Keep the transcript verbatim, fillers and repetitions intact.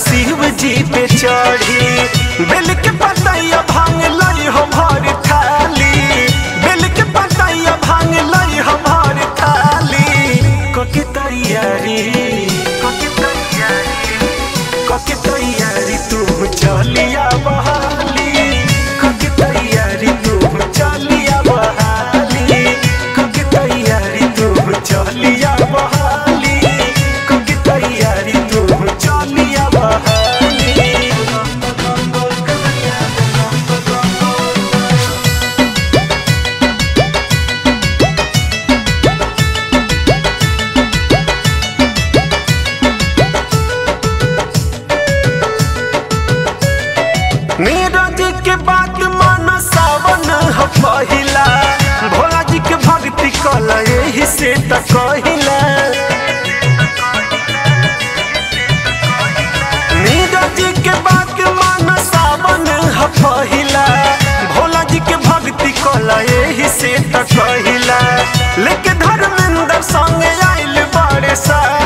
शिव जी पे चढ़ी बेल के पतैया भांग लई हमार थाली, बेल के पतैया भांग लई हमार थाली। ककी तैयारी ककी तैयारी ककी तैयारी तू चलिया बहाली, ककी तैयारी तू चलिया बहाली, ककी तैयारी तू चलिया बहाली, ककी तैयारी तू चलिया बहाली। नीरज के बात माना सावन ह पहिला, भोला जी के भक्ति कला एही से त कहिला। नीरज के बात माना सावन ह पहिला, भोला जी के भक्ति कला एही से त कहिला। लेके धर्मेंद्र संग आइल बड़े सा